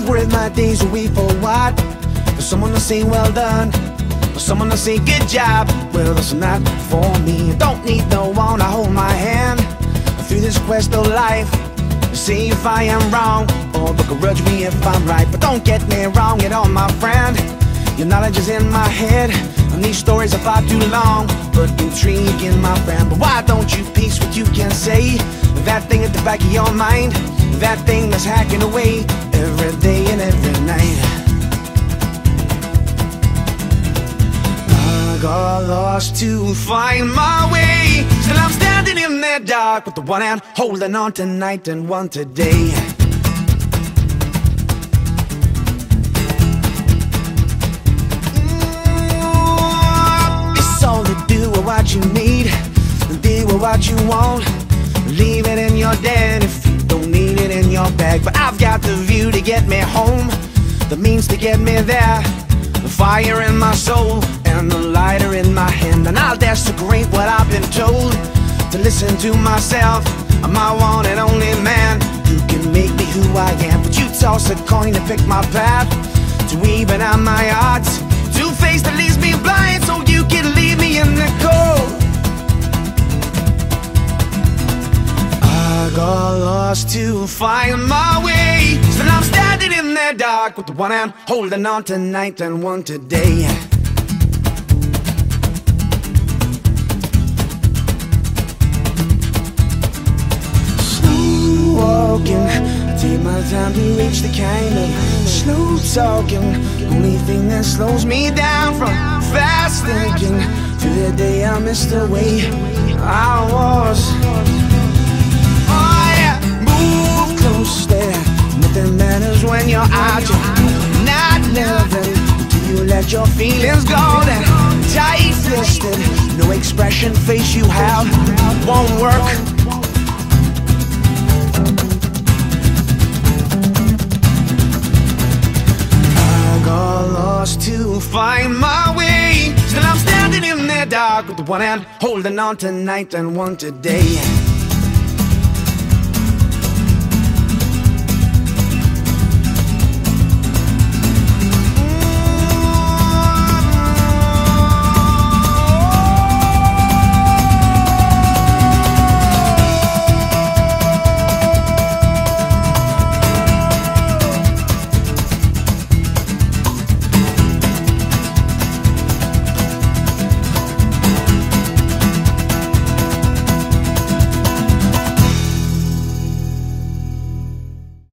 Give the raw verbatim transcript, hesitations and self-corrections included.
I've worked my days away for what? For someone to say well done, for someone to say good job. Well, that's not for me. Don't need no one to hold my hand through this quest of life. See if I am wrong, or begrudge me if I'm right. But don't get me wrong at all, my friend. Your knowledge is in my head, and these stories are far too long, but intriguing, my friend. But why don't you piece what you can say? That thing at the back of your mind, that thing that's hacking away every day and every night. I got lost to find my way. Still I'm standing in the dark with the one hand holding on tonight and one today. What you need, do what you want, leave it in your den if you don't need it in your bag. But I've got the view to get me home, the means to get me there, the fire in my soul and the lighter in my hand. And I'll desecrate what I've been told, to listen to myself. I'm my one and only man who can make me who I am. But you toss a coin to pick my path, to even out my odds, two faced that leaves me blind, so you can leave me in the cold. I got lost to find my way. Still I'm standing in the dark with the one hand holding on tonight and one today. Slow walking, I take my time to reach the kind of slow talking, only thing that slows me down from fast thinking. Through the day I missed the way I was. Oh yeah, move close there. Nothing matters when you're out, you're not living. Do you let your feelings go then? Tight-fisted, no expression, face you have won't work. To find my way, still I'm standing in the dark with the one hand holding on tonight and one today.